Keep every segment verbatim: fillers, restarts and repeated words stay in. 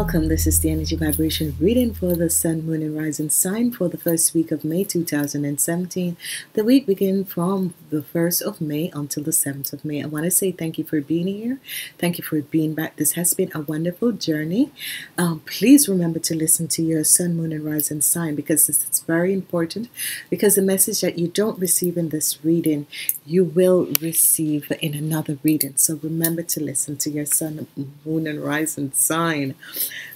Welcome, this is the energy vibration reading for the sun, moon and rising sign for the first week of May two thousand seventeen. The week begins from the first of May until the seventh of May. I want to say thank you for being here. Thank you for being back. This has been a wonderful journey. Um, please remember to listen to your sun, moon and rising sign, because this is very important, because the message that you don't receive in this reading, you will receive in another reading. So remember to listen to your sun, moon and rising sign.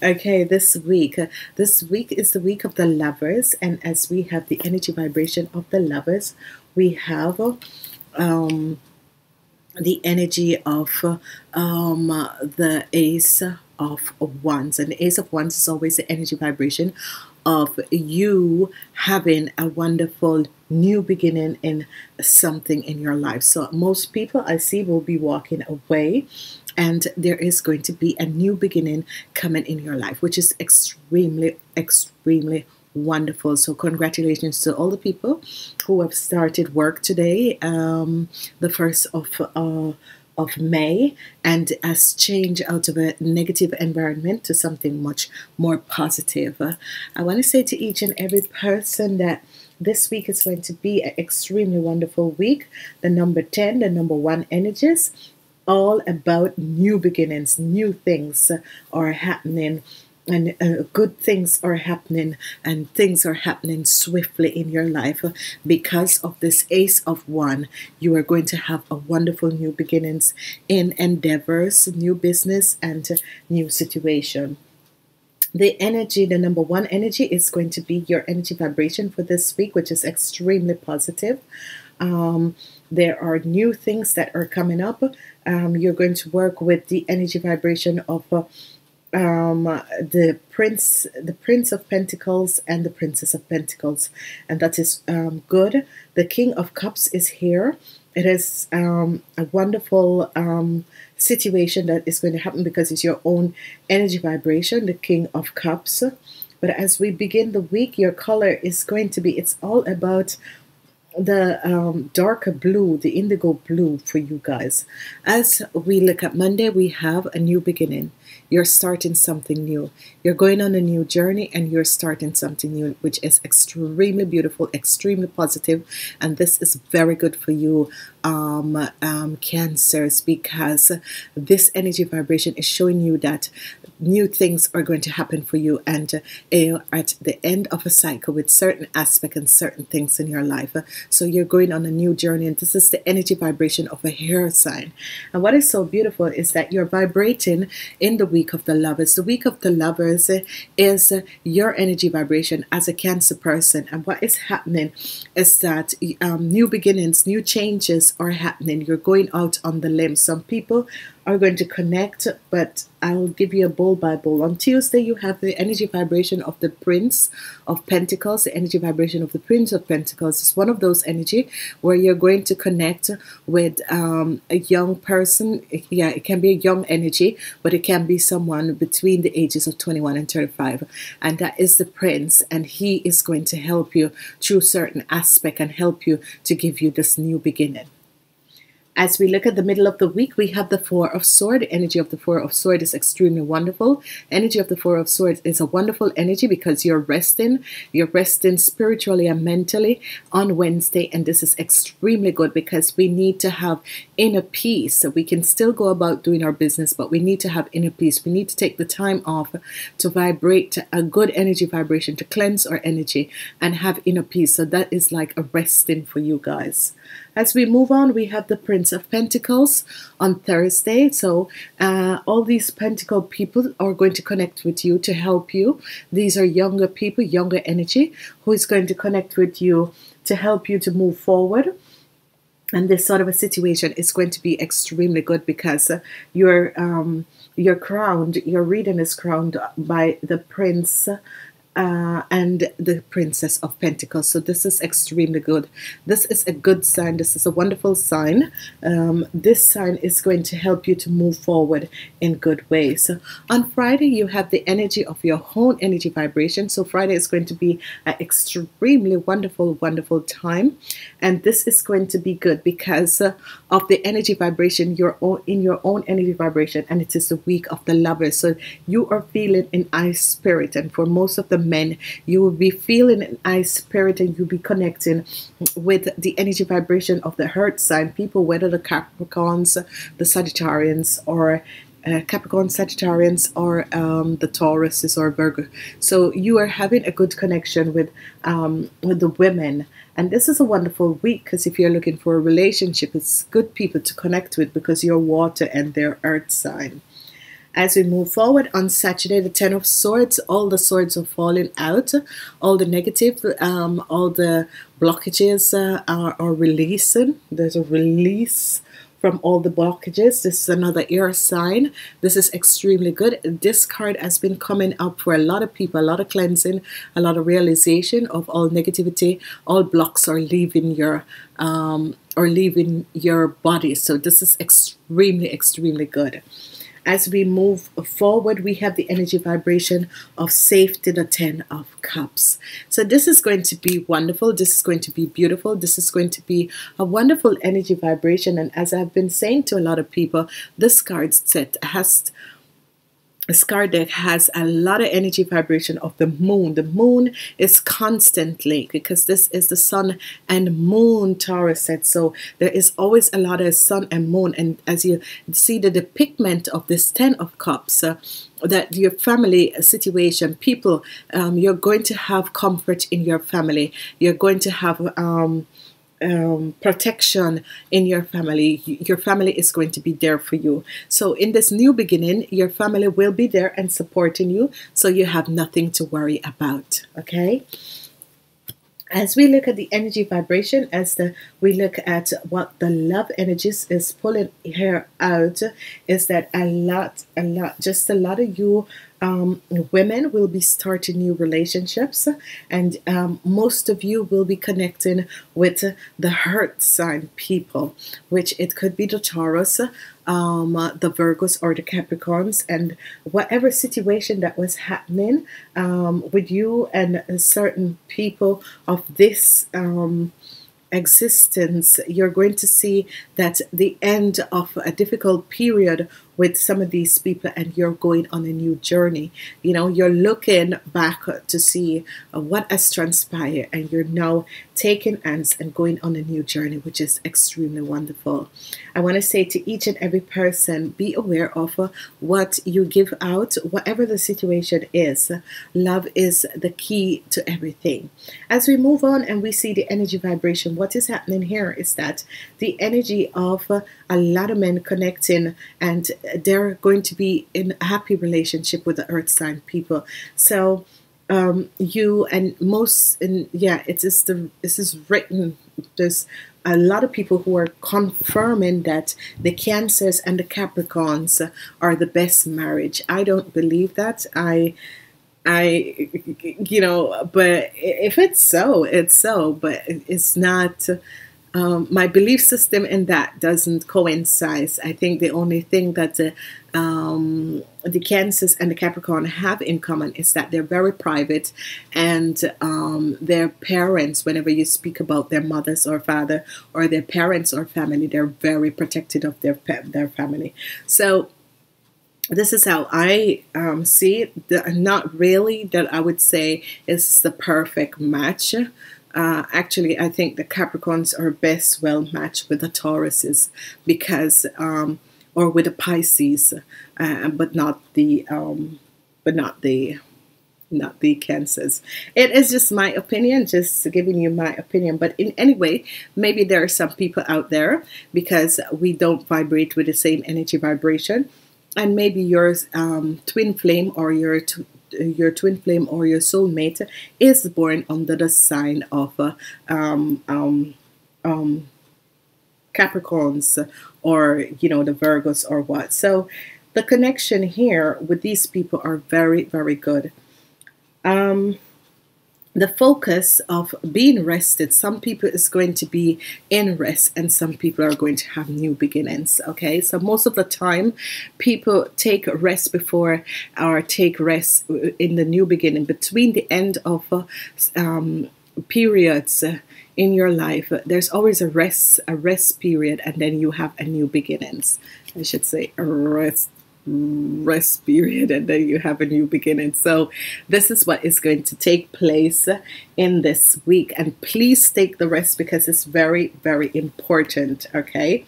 Okay, this week uh, this week is the week of the lovers, and as we have the energy vibration of the lovers, we have um, the energy of um, the Ace of Wands, and the Ace of Wands is always the energy vibration of you having a wonderful new beginning in something in your life. So most people I see will be walking away, and there is going to be a new beginning coming in your life, which is extremely, extremely wonderful. So congratulations to all the people who have started work today, um, the first of uh, of May, and has changed out of a negative environment to something much more positive. Uh, I want to say to each and every person that this week is going to be an extremely wonderful week. The number ten, the number one energies, all about new beginnings, new things are happening, and uh, good things are happening, and things are happening swiftly in your life. Because of this Ace of Wands, you are going to have a wonderful new beginnings in endeavors, new business and new situation. The energy, the number one energy, is going to be your energy vibration for this week, which is extremely positive. Um, there are new things that are coming up. Um, you're going to work with the energy vibration of uh, um, the Prince, the Prince of Pentacles and the Princess of Pentacles, and that is um, good. The King of Cups is here. It is um, a wonderful um, situation that is going to happen because it's your own energy vibration, the King of Cups. But as we begin the week, your color is going to be, it's all about the um, darker blue, the indigo blue for you guys. As we look at Monday, we have a new beginning. You're starting something new. You're going on a new journey and you're starting something new, which is extremely beautiful, extremely positive, and this is very good for you, um, um, Cancers, because this energy vibration is showing you that new things are going to happen for you, and uh, you're at the end of a cycle with certain aspects and certain things in your life. So you're going on a new journey, and this is the energy vibration of a air sign. And what is so beautiful is that you're vibrating in the week of the lovers. The week of the lovers is your energy vibration as a Cancer person, and what is happening is that um, new beginnings, new changes are happening. You're going out on the limb. Some people are going to connect, but I'll give you a bowl by bowl. On Tuesday, you have the energy vibration of the Prince of Pentacles. The energy vibration of the Prince of Pentacles is one of those energy where you're going to connect with um, a young person. Yeah, it can be a young energy, but it can be someone between the ages of twenty-one and thirty-five, and that is the Prince, and he is going to help you through certain aspect and help you to give you this new beginning. As we look at the middle of the week, we have the Four of Swords. The energy of the Four of Swords is extremely wonderful. Energy of the Four of Swords is a wonderful energy because you're resting. You're resting spiritually and mentally on Wednesday, and this is extremely good because we need to have inner peace. So we can still go about doing our business, but we need to have inner peace. We need to take the time off to vibrate a good energy vibration, to cleanse our energy and have inner peace. So that is like a resting for you guys. As we move on, we have the Prince of Pentacles on Thursday. So uh, all these Pentacle people are going to connect with you to help you. These are younger people, younger energy, who is going to connect with you to help you to move forward. And this sort of a situation is going to be extremely good because uh, you're, um, you're crowned, your reading is crowned by the Prince uh, and the Princess of Pentacles. So this is extremely good. This is a good sign. This is a wonderful sign. Um, this sign is going to help you to move forward in good ways. So on Friday, you have the energy of your own energy vibration. So Friday is going to be an extremely wonderful, wonderful time. And this is going to be good because uh, of the energy vibration, your own, in your own energy vibration. And it is the week of the lovers. So you are feeling an I spirit, and for most of the men, you will be feeling an I spirit, and you'll be connecting with the energy vibration of the Earth sign people, whether the Capricorns, the Sagittarians, or Uh, Capricorn, Sagittarians, or um, the Tauruses or Virgo. So you are having a good connection with um, with the women, and this is a wonderful week because if you're looking for a relationship, it's good people to connect with because you're water and they're earth sign. As we move forward on Saturday, the Ten of Swords, all the swords are falling out, all the negative, um, all the blockages uh, are, are releasing. There's a release from all the blockages. This is another air sign. This is extremely good. This card has been coming up for a lot of people, a lot of cleansing, a lot of realization of all negativity. All blocks are leaving your um, or leaving your body. So this is extremely, extremely good. As we move forward, we have the energy vibration of safety, the Ten of Cups. So this is going to be wonderful. This is going to be beautiful. This is going to be a wonderful energy vibration. And as I've been saying to a lot of people, this card set has... This card deck has a lot of energy vibration of the moon. The moon is constantly, because this is the sun and moon Taurus set, so there is always a lot of sun and moon. And as you see the depictment of this Ten of Cups, uh, that your family situation, people, um, you're going to have comfort in your family. You're going to have... Um, Um, protection in your family. Your family is going to be there for you. So in this new beginning, your family will be there and supporting you, so you have nothing to worry about, okay? As we look at the energy vibration, as the we look at what the love energies is pulling here out, is that a lot, a lot, just a lot of you Um, women will be starting new relationships, and um, most of you will be connecting with the Earth sign people, which it could be the Taurus, um, the Virgos, or the Capricorns. And whatever situation that was happening um, with you and certain people of this um, existence, you're going to see that the end of a difficult period with some of these people, and you're going on a new journey. You know, you're looking back to see what has transpired, and you're now taking hands and going on a new journey, which is extremely wonderful. I want to say to each and every person, be aware of what you give out, whatever the situation is. Love is the key to everything. As we move on and we see the energy vibration, what is happening here is that the energy of a lot of men connecting, and they're going to be in a happy relationship with the earth sign people. So um, you and most, and yeah, it is the this is written. There's a lot of people who are confirming that the Cancers and the Capricorns are the best marriage. I don't believe that. I. I, you know, but if it's so, it's so, but it's not. Um, my belief system in that doesn't coincide. I think the only thing that the, um, the Cancers and the Capricorn have in common is that they're very private, and um, their parents, whenever you speak about their mothers or father or their parents or family, they're very protective of their, their family. So this is how I um, see it. The, not really that I would say is the perfect match. Uh, actually, I think the Capricorns are best well matched with the Tauruses, because, um, or with the Pisces, uh, but not the, um, but not the, not the Cancers. It is just my opinion, just giving you my opinion. But in any way, maybe there are some people out there, because we don't vibrate with the same energy vibration, and maybe your um, twin flame or your twin your twin flame or your soulmate is born under the sign of uh, um, um, um, Capricorns, or, you know, the Virgos or what. So the connection here with these people are very, very good. um, the focus of being rested, some people is going to be in rest and some people are going to have new beginnings. Okay, so most of the time people take rest before or take rest in the new beginning between the end of uh, um, periods in your life. There's always a rest a rest period, and then you have a new beginnings. I should say a rest rest period and then you have a new beginning. So this is what is going to take place in this week, and please take the rest because it's very, very important. Okay,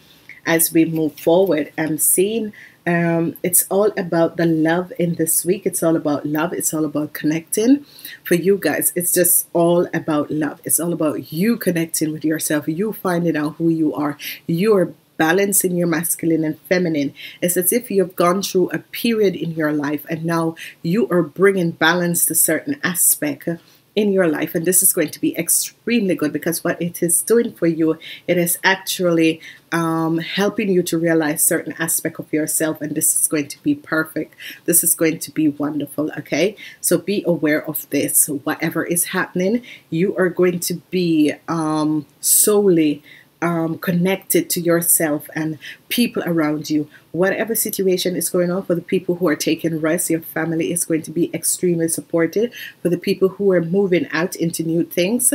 as we move forward, I'm seeing um, it's all about the love in this week. It's all about love. It's all about connecting for you guys. It's just all about love. It's all about you connecting with yourself, you finding out who you are, your balancing your masculine and feminine. It's as if you've gone through a period in your life and now you are bringing balance to certain aspect in your life, and this is going to be extremely good because what it is doing for you, it is actually um, helping you to realize certain aspect of yourself, and this is going to be perfect. This is going to be wonderful. Okay, so be aware of this. Whatever is happening, you are going to be um, solely Um, connected to yourself and people around you. Whatever situation is going on, for the people who are taking rest, your family is going to be extremely supported. For the people who are moving out into new things,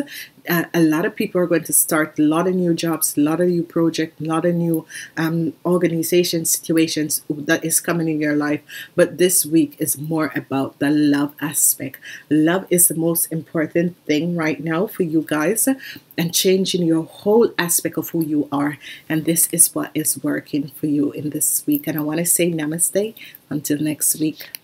uh, a lot of people are going to start a lot of new jobs, a lot of new projects, a lot of new um, organization situations that is coming in your life. But this week is more about the love aspect. Love is the most important thing right now for you guys, and changing your whole aspect of who you are. And this is what is working for you in this week. And I want to say namaste until next week.